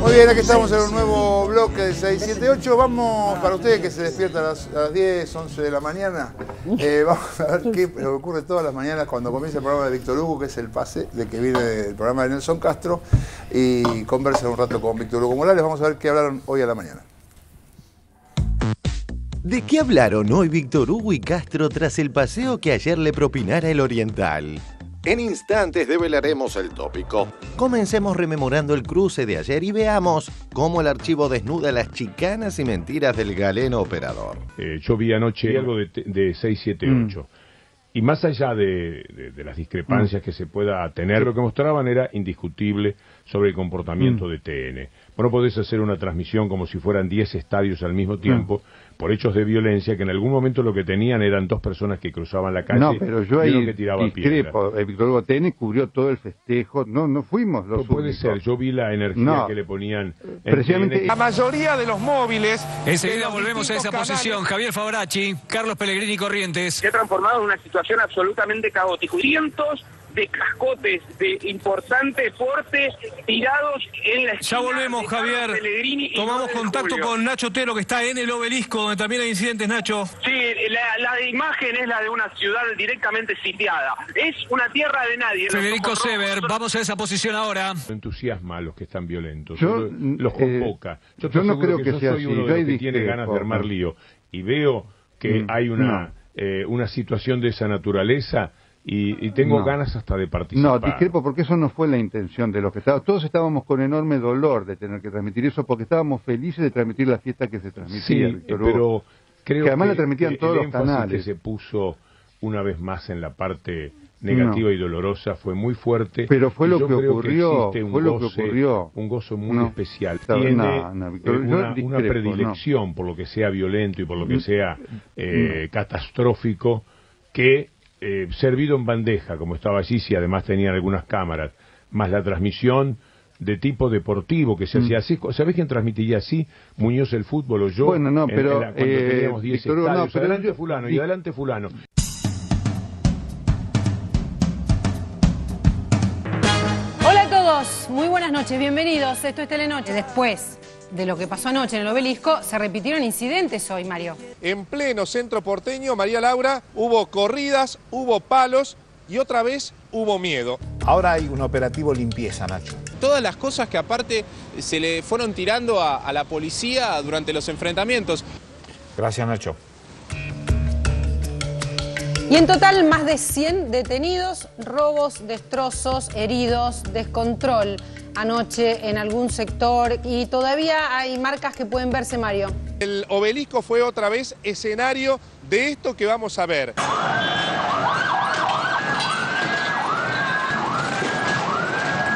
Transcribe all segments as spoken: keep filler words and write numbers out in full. Muy bien, aquí estamos en un nuevo bloque de seis siete ocho. Vamos, para ustedes que se despiertan a las, a las diez, once de la mañana, eh, vamos a ver qué ocurre todas las mañanas cuando comienza el programa de Víctor Hugo, que es el pase de que viene el programa de Nelson Castro, y conversa un rato con Víctor Hugo Morales. Vamos a ver qué hablaron hoy a la mañana. ¿De qué hablaron hoy Víctor Hugo y Castro tras el paseo que ayer le propinara el Oriental? En instantes develaremos el tópico. Comencemos rememorando el cruce de ayer y veamos cómo el archivo desnuda las chicanas y mentiras del galeno operador. Eh, yo vi anoche algo de, de seis siete ocho. Mm. Y más allá de, de, de las discrepancias mm. que se pueda tener, lo que mostraban era indiscutible sobre el comportamiento mm. de T N. Vos no podés hacer una transmisión como si fueran diez estadios al mismo tiempo mm. por hechos de violencia, que en algún momento lo que tenían eran dos personas que cruzaban la calle. No, pero yo ahí que discrepo. El Víctor Botené cubrió todo el festejo. No, no fuimos los únicos. No puede ser. Yo vi la energía no. que le ponían. Precisamente... La mayoría de los móviles... Enseguida volvemos a esa canales. Posición. Javier Fabrachi, Carlos Pellegrini, Corrientes. Se ha transformado en una situación absolutamente caótica. Cientos de cascotes de importantes fuertes tirados en la esquina. Ya volvemos, Javier. Tomamos contacto Julio. con Nacho Tero, que está en el Obelisco, donde también hay incidentes, Nacho. Sí, la, la imagen es la de una ciudad directamente sitiada. Es una tierra de nadie. Federico Sever, vamos a esa posición ahora. Entusiasma a los que están violentos. Yo, los convoca. Eh, yo, yo no creo que, que yo sea soy así. Uno de los que tiene ganas de armar lío. Y veo que mm, hay una, no. eh, una situación de esa naturaleza... Y, y tengo no. ganas hasta de participar. No, discrepo, porque eso no fue la intención de los que estaban. Todos estábamos con enorme dolor de tener que transmitir eso, porque estábamos felices de transmitir la fiesta que se transmitía. Sí, pero creo que además que la transmitían el, todos el los canales. Que se puso una vez más en la parte negativa no. y dolorosa fue muy fuerte. Pero fue lo que ocurrió. Que fue lo goce, que ocurrió. Un gozo muy no. especial. Tiene no, no, Víctor, eh, una, discrepo, una predilección no. por lo que sea violento y por lo que sea eh, no. catastrófico que... Eh, servido en bandeja, como estaba allí, si además tenían algunas cámaras, más la transmisión de tipo deportivo que se mm. hacía así. ¿Sabés quién transmitía así? Muñoz el fútbol o yo. Bueno, no, en, pero... En la, cuando eh, teníamos diez Víctor, estadios, no, pero adelante fulano y, y adelante fulano. Hola a todos, muy buenas noches, bienvenidos. Esto es Telenoche. Después... de lo que pasó anoche en el Obelisco, se repitieron incidentes hoy, Mario. En pleno centro porteño, María Laura, hubo corridas, hubo palos y otra vez hubo miedo. Ahora hay un operativo limpieza, Nacho. Todas las cosas que aparte se le fueron tirando a, a la policía durante los enfrentamientos. Gracias, Nacho. Y en total, más de cien detenidos, robos, destrozos, heridos, descontrol anoche en algún sector, y todavía hay marcas que pueden verse, Mario. El Obelisco fue otra vez escenario de esto que vamos a ver.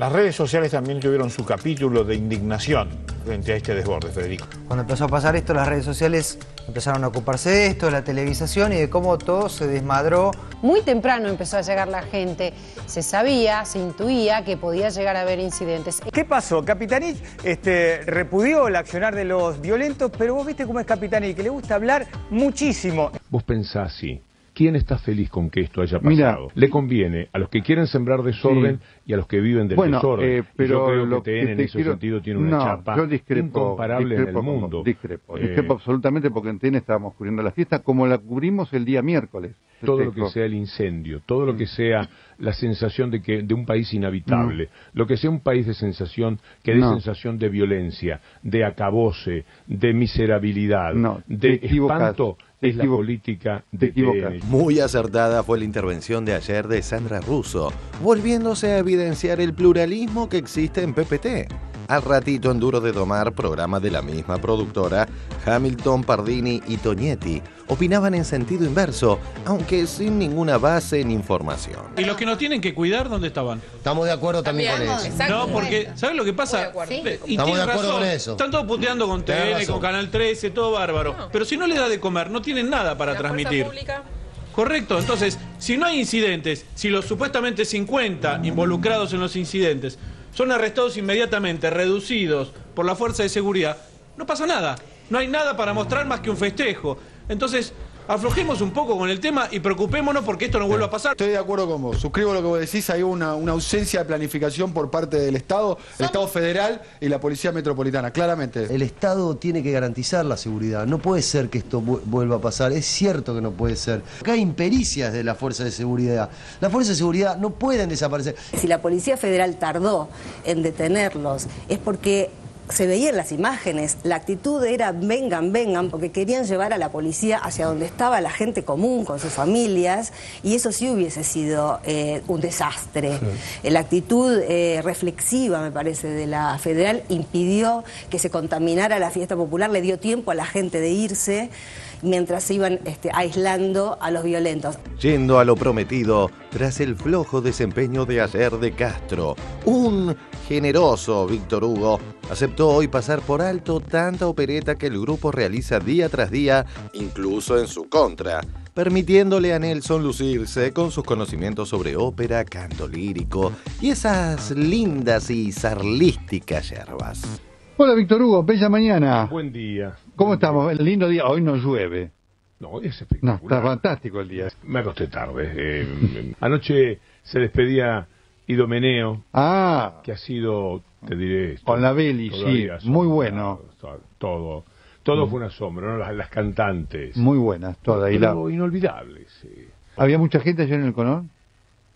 Las redes sociales también tuvieron su capítulo de indignación frente a este desborde, Federico. Cuando empezó a pasar esto, las redes sociales empezaron a ocuparse de esto, de la televisación y de cómo todo se desmadró. Muy temprano empezó a llegar la gente. Se sabía, se intuía que podía llegar a haber incidentes. ¿Qué pasó? Capitanich este, repudió el accionar de los violentos, pero vos viste cómo es Capitanich, que le gusta hablar muchísimo. Vos pensás así. ¿Quién está feliz con que esto haya pasado? Mirá, le conviene a los que quieren sembrar desorden sí. y a los que viven del bueno, desorden. Eh, pero yo creo lo que T N que en ese quiero... sentido tiene una no, chapa yo discrepo, incomparable discrepo, en el mundo. Discrepo, eh, discrepo absolutamente, porque en T N estábamos cubriendo la fiesta como la cubrimos el día miércoles. Todo lo que sea el incendio, todo lo que sea la sensación de que de un país inhabitable, no. lo que sea un país de sensación, que no. dé sensación de violencia, de acabose, de miserabilidad, no, de espanto... Es la política de T N. Muy acertada fue la intervención de ayer de Sandra Russo, volviéndose a evidenciar el pluralismo que existe en P P T. Al ratito, en Duro de Domar, programa de la misma productora, Hamilton, Pardini y Toñetti opinaban en sentido inverso, aunque sin ninguna base en información. ¿Y los que nos tienen que cuidar, dónde estaban? Estamos de acuerdo también con eso. No, porque, ¿sabes lo que pasa? ¿Sí? Y estamos de acuerdo razón, con eso. Están todos puteando con T V N, con Canal trece, todo bárbaro. No. Pero si no les da de comer, no tienen nada para la transmitir. Correcto, entonces, si no hay incidentes, si los supuestamente cincuenta involucrados en los incidentes son arrestados inmediatamente, reducidos por la fuerza de seguridad, no pasa nada. No hay nada para mostrar más que un festejo. Entonces, aflojemos un poco con el tema y preocupémonos porque esto no vuelva a pasar. Estoy de acuerdo con vos, suscribo lo que vos decís, hay una, una ausencia de planificación por parte del Estado, el Estado Federal y la Policía Metropolitana, claramente. El Estado tiene que garantizar la seguridad, no puede ser que esto vuelva a pasar, es cierto que no puede ser. Acá hay impericias de la fuerza de seguridad, las fuerzas de seguridad no pueden desaparecer. Si la Policía Federal tardó en detenerlos es porque se veían las imágenes, la actitud era vengan, vengan, porque querían llevar a la policía hacia donde estaba la gente común con sus familias, y eso sí hubiese sido eh, un desastre. Sí. La actitud eh, reflexiva, me parece, de la federal impidió que se contaminara la fiesta popular, le dio tiempo a la gente de irse mientras se iban este, aislando a los violentos. Yendo a lo prometido, tras el flojo desempeño de ayer de Castro, un generoso Víctor Hugo aceptó hoy pasar por alto tanta opereta que el grupo realiza día tras día, incluso en su contra, permitiéndole a Nelson lucirse con sus conocimientos sobre ópera, canto lírico y esas lindas y sarlísticas yerbas. Hola Víctor Hugo, bella mañana. Buen día. ¿Cómo Buen estamos? Día. El lindo día, hoy no llueve. No, es espectacular. No, está fantástico el día. Me acosté tarde. Eh, anoche se despedía Idomeneo, ah, que ha sido, te diré... Esto, con la Belli, sí, asombrado, muy bueno. Todo, todo mm. fue un asombro, ¿no? las, las cantantes. Muy buenas, todas. Y la... inolvidables. Sí. ¿Había mucha gente ayer en el Colón?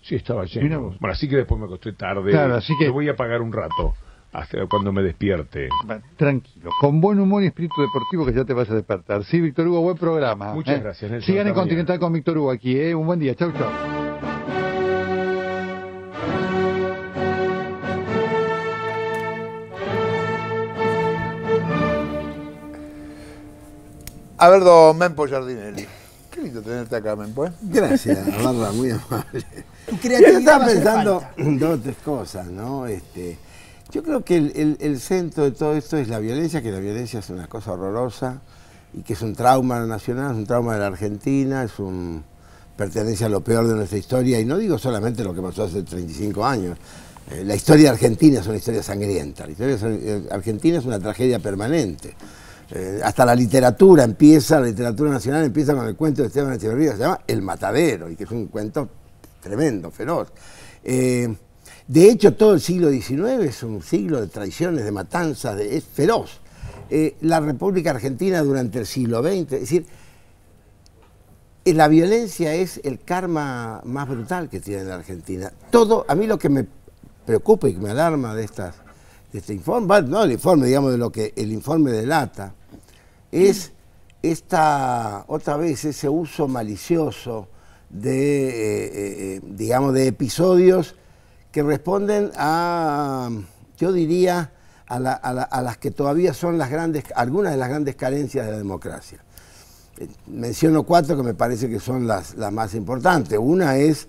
Sí, estaba lleno. Bueno, así que después me acosté tarde. Claro, así que... Lo voy a pagar un rato, hasta cuando me despierte. Tranquilo, con buen humor y espíritu deportivo que ya te vas a despertar. Sí, Víctor Hugo, buen programa. Muchas eh. gracias, Nelson. Sigan en Continental con Víctor Hugo aquí, ¿eh? Un buen día, chau, chau. A ver, don Mempo Giardinelli. Qué lindo tenerte acá, Mempo, ¿eh? Gracias, Amanda, muy amable. Yo estaba pensando en dos cosas, ¿no? Este, yo creo que el, el, el centro de todo esto es la violencia, que la violencia es una cosa horrorosa y que es un trauma nacional, es un trauma de la Argentina, es un pertenece a lo peor de nuestra historia, y no digo solamente lo que pasó hace treinta y cinco años. Eh, la historia argentina es una historia sangrienta, la historia argentina es una tragedia permanente. Eh, hasta la literatura empieza, la literatura nacional empieza con el cuento de Esteban Echeverría, se llama El Matadero, y que es un cuento tremendo, feroz. Eh, de hecho, todo el siglo diecinueve es un siglo de traiciones, de matanzas, de, es feroz. Eh, la República Argentina durante el siglo veinte, es decir, eh, la violencia es el karma más brutal que tiene la Argentina. Todo, a mí lo que me preocupa y que me alarma de estas... de este informe, no el informe, digamos, de lo que el informe delata, es esta, otra vez, ese uso malicioso de, eh, eh, digamos, de episodios que responden a, yo diría, a, la, a, la, a las que todavía son las grandes, algunas de las grandes carencias de la democracia. Eh, menciono cuatro que me parece que son las, las más importantes. Una es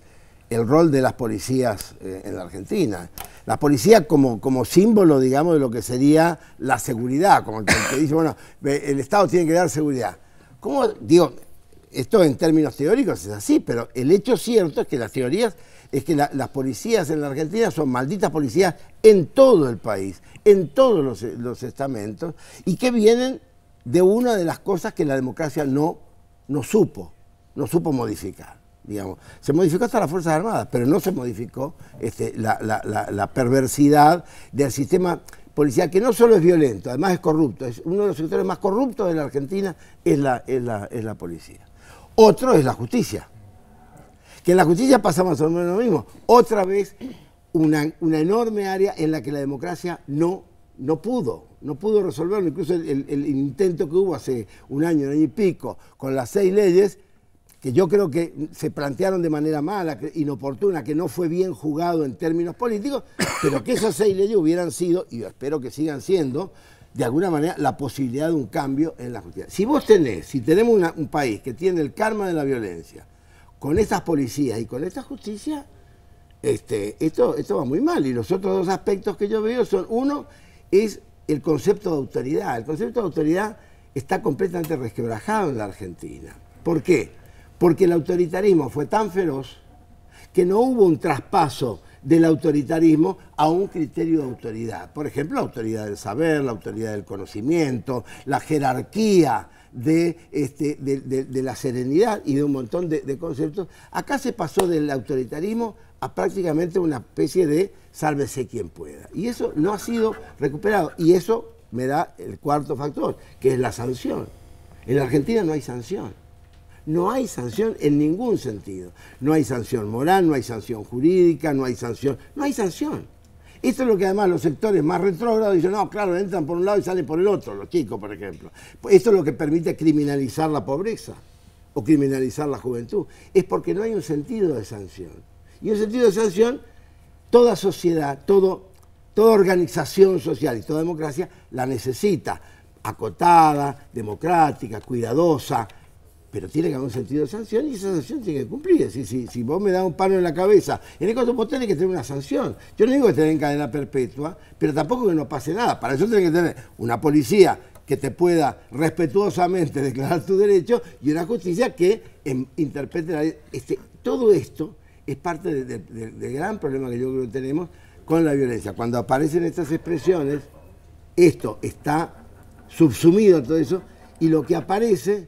el rol de las policías eh, en la Argentina. La policía como, como símbolo, digamos, de lo que sería la seguridad, como el que dice, bueno, el Estado tiene que dar seguridad. ¿Cómo? Digo, esto en términos teóricos es así, pero el hecho cierto es que las teorías, es que la, las policías en la Argentina son malditas policías en todo el país, en todos los, los estamentos, y que vienen de una de las cosas que la democracia no, no supo, no supo modificar. Digamos, se modificó hasta las Fuerzas Armadas, pero no se modificó este, la, la, la, la perversidad del sistema policial, que no solo es violento, además es corrupto. Es uno de los sectores más corruptos de la Argentina es la, es la, es la policía. Otro es la justicia, que en la justicia pasa más o menos lo mismo. Otra vez una, una enorme área en la que la democracia no, no pudo. No pudo resolverlo, incluso el, el, el intento que hubo hace un año, un año y pico, con las seis leyes, que yo creo que se plantearon de manera mala, inoportuna, que no fue bien jugado en términos políticos, pero que esas seis leyes hubieran sido, y yo espero que sigan siendo, de alguna manera, la posibilidad de un cambio en la justicia. Si vos tenés, si tenemos una, un país que tiene el karma de la violencia, con estas policías y con esta justicia, este, esto, esto va muy mal. Y los otros dos aspectos que yo veo son, uno, es el concepto de autoridad. El concepto de autoridad está completamente resquebrajado en la Argentina. ¿Por qué? Porque el autoritarismo fue tan feroz que no hubo un traspaso del autoritarismo a un criterio de autoridad. Por ejemplo, la autoridad del saber, la autoridad del conocimiento, la jerarquía, de, este, de, de, de la serenidad y de un montón de, de conceptos. Acá se pasó del autoritarismo a prácticamente una especie de sálvese quien pueda. Y eso no ha sido recuperado. Y eso me da el cuarto factor, que es la sanción. En la Argentina no hay sanción. No hay sanción en ningún sentido. No hay sanción moral, no hay sanción jurídica, no hay sanción. No hay sanción. Esto es lo que además los sectores más retrógrados dicen, no, claro, entran por un lado y salen por el otro, los chicos, por ejemplo. Esto es lo que permite criminalizar la pobreza o criminalizar la juventud. Es porque no hay un sentido de sanción. Y un sentido de sanción, toda sociedad, todo, toda organización social y toda democracia la necesita, acotada, democrática, cuidadosa, pero tiene que haber un sentido de sanción y esa sanción tiene que cumplir. Es decir, si, si vos me das un palo en la cabeza, en el caso vos tenés que tener una sanción. Yo no digo que tenés en cadena perpetua, pero tampoco que no pase nada. Para eso tenés que tener una policía que te pueda respetuosamente declarar tu derecho y una justicia que em, interprete la ley. Este, todo esto es parte del de, de, de gran problema que yo creo que tenemos con la violencia. Cuando aparecen estas expresiones, esto está subsumido en todo eso y lo que aparece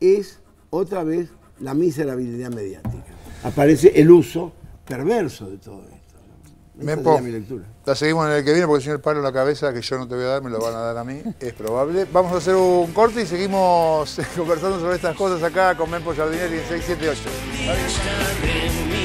es otra vez la miserabilidad mediática. Aparece el uso perverso de todo esto. Mempo, mi lectura. La seguimos en el que viene porque el señor palo en la cabeza que yo no te voy a dar, me lo van a dar a mí, es probable. Vamos a hacer un corte y seguimos conversando sobre estas cosas acá con Mempo Giardinelli en seis siete ocho.